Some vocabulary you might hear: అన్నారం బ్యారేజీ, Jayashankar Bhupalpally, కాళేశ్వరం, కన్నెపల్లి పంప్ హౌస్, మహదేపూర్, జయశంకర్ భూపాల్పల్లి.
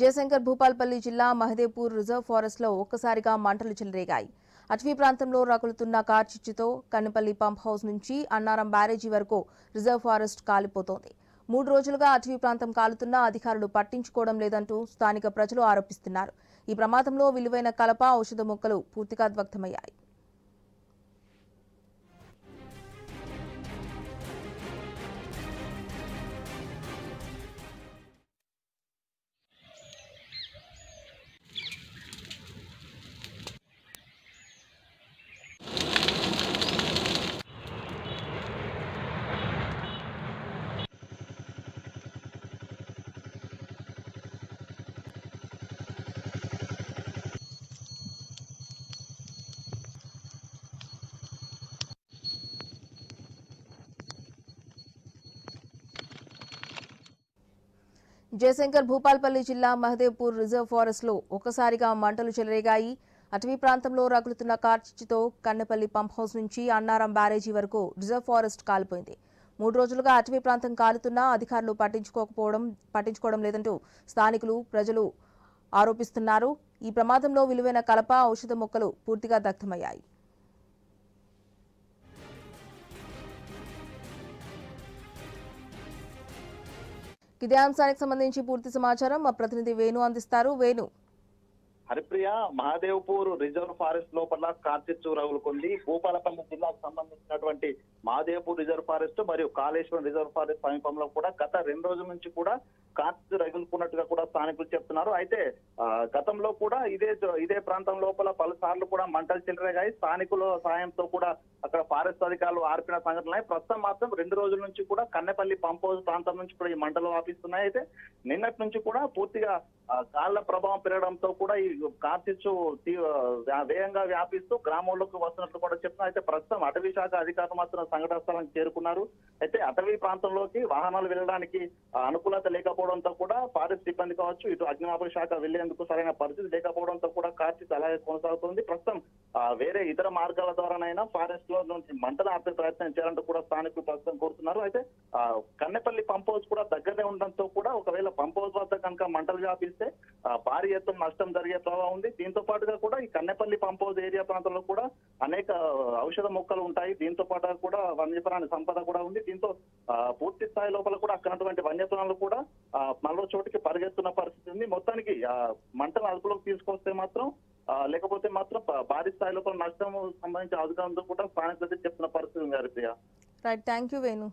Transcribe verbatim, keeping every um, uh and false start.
జయశంకర్ భూపాల్పల్లి జిల్లా మహదేపూర్ reserve forest లో ఒక్కసారిగా మంటలు చెలరేగాయి. అటవీ ప్రాంతంలో రగులుతున్న కార్ చిచ్చుతో కన్నపల్లి పంప్ హౌస్ నుంచి అన్నారం బ్యారేజీ వరకు రిజర్వ్ ఫారెస్ట్ కాలిపోతోంది. మూడు రోజులుగా అటవీ ప్రాంతం కాలుతున్నా అధికారులు పట్టించుకోవడం లేదంటూ స్థానిక ప్రజలు ఆరోపిస్తున్నారు. ఈ ప్రమాదంలో విలువైన కలప, ఔషధ మొక్కలు పూర్తిగా ధ్వంసమయ్యాయి. జయశంకర్ భూపాల్పల్లి జిల్లా మహదేపూర్ రిజర్వ్ ఫారెస్ట్ లో ఒక్కసారిగా మంటలు చెలరేగాయి. అటవీ ప్రాంతంలో రగులుతున్న కార్చిచ్చుతో కన్నపల్లి పంప్ హౌస్ నుంచి అన్నారం బ్యారేజీ వరకు రిజర్వ్ ఫారెస్ట్ కాలిపోయింది. మూడు రోజులుగా అటవీ ప్రాంతం కాలుతున్నా అధికారులు పట్టించుకోకపోవడం పట్టించుకోవడం లేదంటూ స్థానికులు ప్రజలు ఆరోపిస్తున్నారు. ఈ ప్రమాదంలో విలువైన కలప, ఔషధ మొక్కలు పూర్తిగా దగ్ధమయ్యాయి. ఇదే అంశానికి సంబంధించి పూర్తి సమాచారం మా ప్రతినిధి వేణు అందిస్తారు. వేణు. హరిప్రియ, మహాదేవ్పూర్ రిజర్వ్ ఫారెస్ట్ లోపల కార్చిచ్చు రగులుకుంది. భూపాలపల్లి జిల్లాకు సంబంధించినటువంటి మహాదేవ్పూర్ రిజర్వ్ ఫారెస్ట్ మరియు కాళేశ్వరం రిజర్వ్ ఫారెస్ట్ సమీపంలో కూడా గత రెండు రోజుల నుంచి కూడా కార్చిచ్చు రగులుకున్నట్టుగా కూడా స్థానికులు చెప్తున్నారు. అయితే గతంలో కూడా ఇదే ఇదే ప్రాంతం లోపల పలుసార్లు కూడా మంటలు చెలరేగాయి. స్థానికుల సాయంతో కూడా అక్కడ ఫారెస్ట్ అధికారులు ఆర్పిన సంఘటనలు. ప్రస్తుతం మాత్రం రెండు రోజుల నుంచి కూడా కన్నెపల్లి పంప్ హౌస్ ప్రాంతం నుంచి కూడా ఈ మంటలు వ్యాపిస్తున్నాయి. అయితే నిన్నటి నుంచి కూడా పూర్తిగా కాళ్ల ప్రభావం పెరగడంతో కూడా ఈ కార్చిచ్చు వేగంగా వ్యాపిస్తూ గ్రామంలోకి వస్తున్నట్లు కూడా చెప్తున్నారు. అయితే ప్రస్తుతం అటవీ శాఖ అధికారులు మాత్రం సంఘటన స్థలానికి చేరుకున్నారు. అయితే అటవీ ప్రాంతంలోకి వాహనాలు వెళ్ళడానికి అనుకూలత లేకపోవడంతో కూడా ఫారెస్ట్ సిబ్బంది కావచ్చు, ఇటు అగ్నిమాపక శాఖ వెళ్లేందుకు సరైన పరిస్థితి లేకపోవడంతో కూడా కార్చిచ్చు అలాగే కొనసాగుతుంది. ప్రస్తుతం వేరే ఇతర మార్గాల ద్వారానైనా ఫారెస్ట్ లో నుంచి మంటలు ఆపే ప్రయత్నం చేయాలంటూ కూడా స్థానికులు ప్రస్తుతం కోరుతున్నారు. అయితే కన్నెపల్లి పంప్ హౌస్ కూడా దగ్గరనే ఉండడంతో కూడా ఒకవేళ పంప్ హౌస్ వద్ద కనుక మంటలు వ్యాపిస్తే భారీ ఎత్తున నష్టం జరిగే ప్రభావం ఉంది. దీంతో పాటుగా కూడా ఈ కన్నెపల్లి పంప్ హౌస్ ఏరియా ప్రాంతంలో కూడా అనేక ఔషధ మొక్కలు ఉంటాయి. దీంతో పాటు కూడా వన్యప్రాణి సంపద కూడా ఉంది. దీంతో పూర్తి స్థాయి లోపల కూడా అక్కడటువంటి వన్యప్రాణులు కూడా మరో చోటికి పరిగెత్తున్న పరిస్థితి ఉంది. మొత్తానికి మంటలు అదుపులోకి తీసుకొస్తే మాత్రం లేకపోతే మాత్రం భారీ స్థాయి లోపల నష్టం సంబంధించిన అధికారులతో కూడా స్థానికులు చెప్తున్న పరిస్థితి ఉంది. Right, thank you Venu.